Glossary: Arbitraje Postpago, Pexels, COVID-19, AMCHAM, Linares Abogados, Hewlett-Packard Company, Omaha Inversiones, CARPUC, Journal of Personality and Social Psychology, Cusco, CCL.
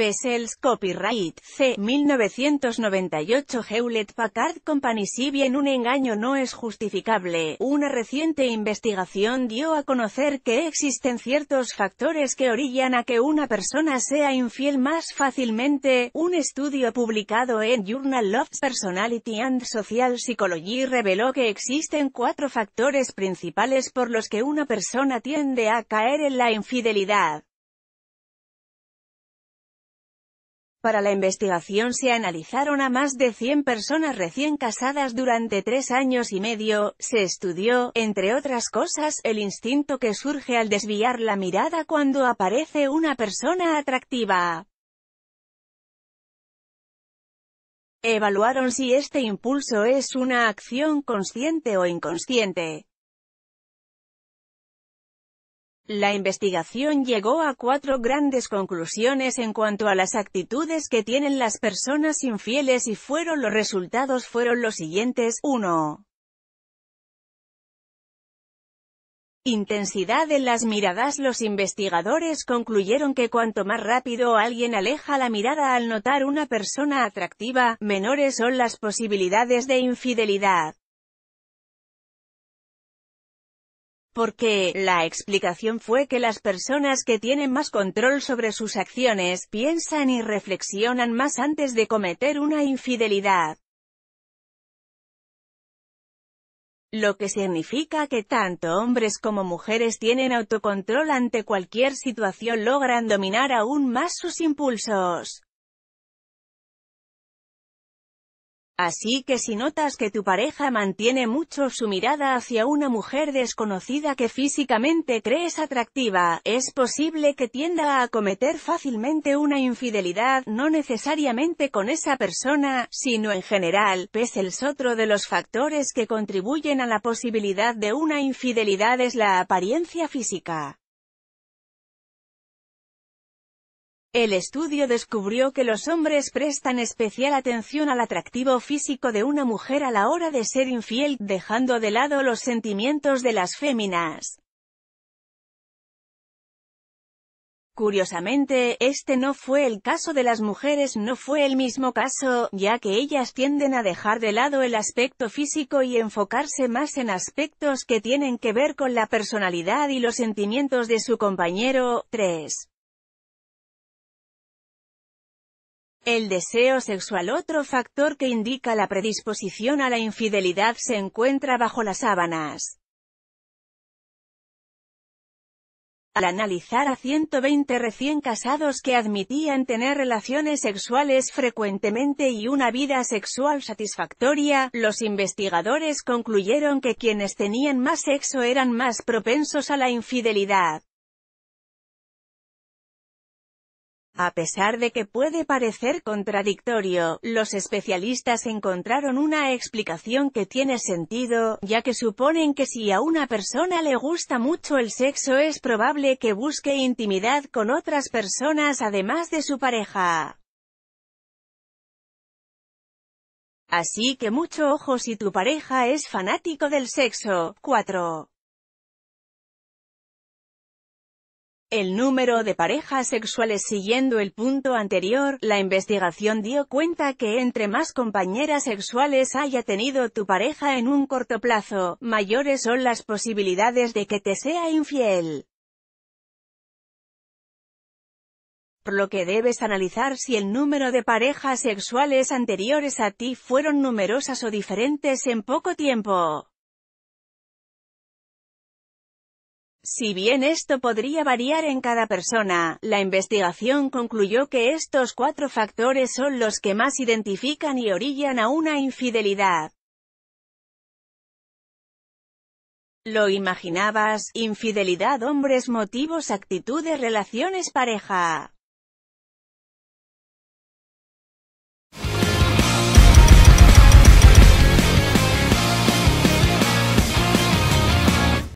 Pexels, copyright, C. 1998, Hewlett-Packard Company. Si bien un engaño no es justificable, una reciente investigación dio a conocer que existen ciertos factores que orillan a que una persona sea infiel más fácilmente. Un estudio publicado en Journal of Personality and Social Psychology reveló que existen 4 factores principales por los que una persona tiende a caer en la infidelidad. Para la investigación se analizaron a más de 100 personas recién casadas durante 3 años y medio. Se estudió, entre otras cosas, el instinto que surge al desviar la mirada cuando aparece una persona atractiva. Evaluaron si este impulso es una acción consciente o inconsciente. La investigación llegó a 4 grandes conclusiones en cuanto a las actitudes que tienen las personas infieles y los resultados fueron los siguientes. 1. Intensidad en las miradas. Los investigadores concluyeron que cuanto más rápido alguien aleja la mirada al notar una persona atractiva, menores son las posibilidades de infidelidad. Porque la explicación fue que las personas que tienen más control sobre sus acciones, piensan y reflexionan más antes de cometer una infidelidad. Lo que significa que tanto hombres como mujeres tienen autocontrol ante cualquier situación, logran dominar aún más sus impulsos. Así que si notas que tu pareja mantiene mucho su mirada hacia una mujer desconocida que físicamente crees atractiva, es posible que tienda a cometer fácilmente una infidelidad, no necesariamente con esa persona, sino en general. Pexels. Otro de los factores que contribuyen a la posibilidad de una infidelidad es la apariencia física. El estudio descubrió que los hombres prestan especial atención al atractivo físico de una mujer a la hora de ser infiel, dejando de lado los sentimientos de las féminas. Curiosamente, este no fue el caso de las mujeres, no fue el mismo caso, ya que ellas tienden a dejar de lado el aspecto físico y enfocarse más en aspectos que tienen que ver con la personalidad y los sentimientos de su compañero. 3. El deseo sexual. Otro factor que indica la predisposición a la infidelidad se encuentra bajo las sábanas. Al analizar a 120 recién casados que admitían tener relaciones sexuales frecuentemente y una vida sexual satisfactoria, los investigadores concluyeron que quienes tenían más sexo eran más propensos a la infidelidad. A pesar de que puede parecer contradictorio, los especialistas encontraron una explicación que tiene sentido, ya que suponen que si a una persona le gusta mucho el sexo, es probable que busque intimidad con otras personas además de su pareja. Así que mucho ojo si tu pareja es fanático del sexo. 4. El número de parejas sexuales. Siguiendo el punto anterior, la investigación dio cuenta que entre más compañeras sexuales haya tenido tu pareja en un corto plazo, mayores son las posibilidades de que te sea infiel. Por lo que debes analizar si el número de parejas sexuales anteriores a ti fueron numerosas o diferentes en poco tiempo. Si bien esto podría variar en cada persona, la investigación concluyó que estos 4 factores son los que más identifican y orillan a una infidelidad. ¿Lo imaginabas? Infidelidad, hombres, motivos, actitudes, relaciones, pareja.